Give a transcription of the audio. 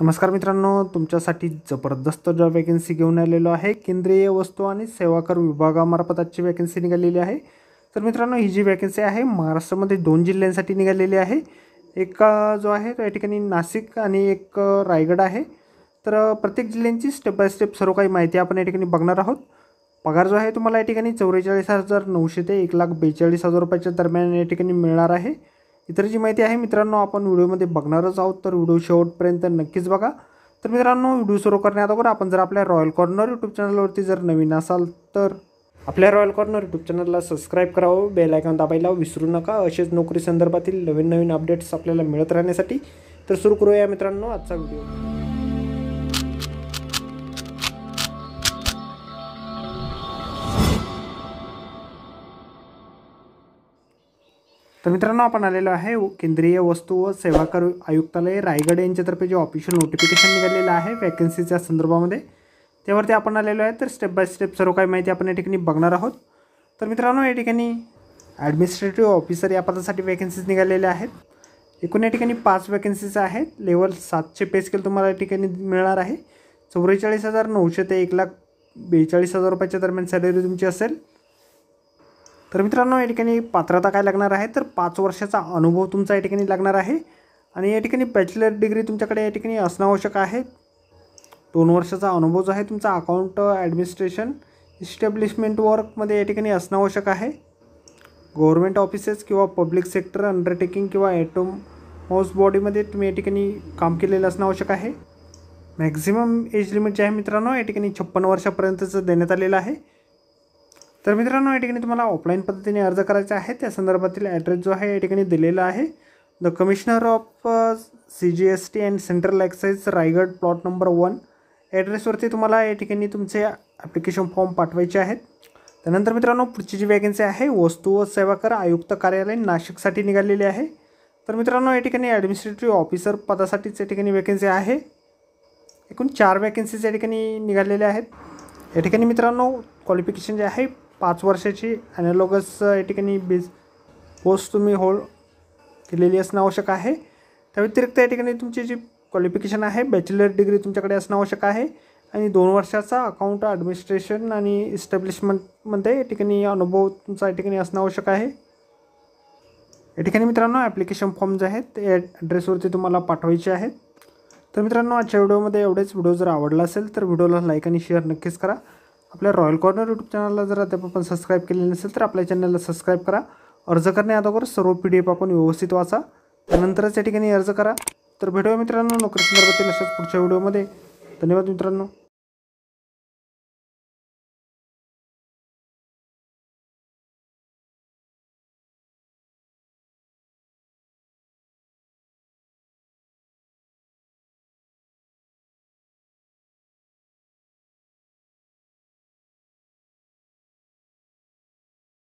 नमस्कार मित्रांनो, तुमच्यासाठी जबरदस्त जॉब वैकेंसी घेऊन आलेलो आहे। केंद्रीय वस्तू आणि सेवा कर विभागामार्फत आजची वैकेंसी निघालेली आहे। तर मित्रांनो, ही जी वैकेंसी आहे महाराष्ट्रामध्ये 2 जिल्ह्यांसाठी निघालेली आहे। एक जो आहे तो या ठिकाणी नाशिक आणि एक रायगड आहे। तर प्रत्येक जिल्ह्यांची स्टेप बाय स्टेप सर्व काही माहिती आपण या ठिकाणी बघणार आहोत। पगार जो आहे तुम्हाला या ठिकाणी 44900 ते 142000 रुपयाच्या दरम्यान या ठिकाणी मिळणार आहे। इतर जी माहिती आहे मित्रांनो आपण व्हिडिओमध्ये बघणारच आहोत, तर व्हिडिओ शेवटपर्यंत नक्कीच बघा। तर मित्रांनो, व्हिडिओ सुरू करण्याआधी आपण जर आपल्या रॉयल कॉर्नर यूट्यूब चॅनलवरती जर नवीन असाल तर आपल्या रॉयल कॉर्नर यूट्यूब चॅनलला सबस्क्राइब करावं, बेल आयकॉन दाबायला विसरू नका, असेच नोकरी संदर्भातील नवीन अपडेट्स आपल्याला मिळत राहण्यासाठी। तर सुरू करूया मित्रांनो आजचा व्हिडिओ। तर मित्रांनो, आपण आलेलो आहे केंद्रीय वस्तू व सेवा कर आयुक्तालय रायगड यांच्यातर्फे जे ऑफिशियल नोटिफिकेशन निघालेलं आहे वैकेंसीच्या संदर्भामध्ये, त्यावरती आपण आलेलो आहे। तर स्टेप बाय स्टेप सर्व काही माहिती आपण या ठिकाणी बघणार आहोत। तर मित्रांनो, या ठिकाणी ॲडमिनिस्ट्रेटिव्ह ऑफिसर या पदासाठी वैकेंसीज निघालेल्या आहेत। एकूण या ठिकाणी 5 वैकेंसीज आहेत। लेवल 700 पे स्केल तुम्हाला या ठिकाणी मिळणार आहे। 44900 ते 142000 रुपयाच्या दरम्यान सॅलरी तुमची असेल। तर मित्रांनो, या ठिकाणी पात्रता काय लागणार आहे तर 5 वर्षाचा अनुभव तुमचा या ठिकाणी लागणार आहे आणि या ठिकाणी बॅचलर डिग्री तुमच्याकडे या ठिकाणी असणं आवश्यक आहे। 2 वर्षाचा अनुभव जो आहे तुमचा अकाउंट ॲडमिनिस्ट्रेशन इस्टॅब्लिशमेंट वर्कमध्ये या ठिकाणी असणं आवश्यक आहे। गव्हर्नमेंट ऑफिसेस किंवा पब्लिक सेक्टर अंडरटेकिंग किंवा ॲटम हाऊस बॉडीमध्ये तुम्ही या ठिकाणी काम केलेलं असणं आवश्यक आहे। मॅक्झिमम एज लिमिट जे आहे मित्रांनो या ठिकाणी 56 वर्षापर्यंतचं देण्यात आलेलं आहे। तर मित्रांनो, या ठिकाणी तुम्हाला ऑफलाईन पद्धतीने अर्ज करायचा आहे, त्या संदर्भातील ॲड्रेस जो आहे या ठिकाणी दिलेला आहे। The commissioner of CGST and central excise Raigad plot number 1 ॲड्रेसवरती तुम्हाला या ठिकाणी तुमचे ॲप्लिकेशन फॉर्म पाठवायचे आहेत। त्यानंतर मित्रांनो, पुढची जी वॅकन्सी आहे वस्तू व सेवा कर आयुक्त कार्यालय नाशिकसाठी निघालेली आहे। तर मित्रांनो, या ठिकाणी ॲडमिनिस्ट्रेटिव्ह ऑफिसर पदासाठीच या ठिकाणी वॅकन्सी आहे। एकूण 4 वॅकन्सीज या ठिकाणी निघालेल्या आहेत। या ठिकाणी मित्रांनो, क्वालिफिकेशन जे आहे 5 वर्षाची ॲनालॉगस या ठिकाणी पोस्ट तुम्ही होल्ड केलेली असणं आवश्यक आहे। त्या व्यतिरिक्त या ठिकाणी तुमची जी क्वालिफिकेशन आहे बॅचलर डिग्री तुमच्याकडे असणं आवश्यक आहे आणि 2 वर्षाचा अकाउंट ॲडमिनिस्ट्रेशन आणि इस्टॅब्लिशमेंटमध्ये या ठिकाणी अनुभव तुमचा या ठिकाणी असणं आवश्यक आहे। या ठिकाणी मित्रांनो, ॲप्लिकेशन फॉर्म जे आहेत ते ॲड्रेसवरती तुम्हाला पाठवायचे आहेत। तर मित्रांनो, आजच्या व्हिडिओमध्ये एवढेच। व्हिडिओ जर आवडला असेल तर व्हिडिओला लाईक आणि शेअर नक्कीच करा। आपल्या रॉयल कॉर्नर यूट्यूब चॅनलला जर आपण सबस्क्राइब केले नसेल तर आपल्या चॅनलला सबस्क्राइब करा। अर्ज करण्याआधी सर्व PDF आपण व्यवस्थित वाचा, त्यानंतरच या ठिकाणी अर्ज करा। तर भेटूया मित्रांनो नोकरी संदर्भातील अशाच पुढच्या व्हिडिओमध्ये। धन्यवाद मित्रांनो।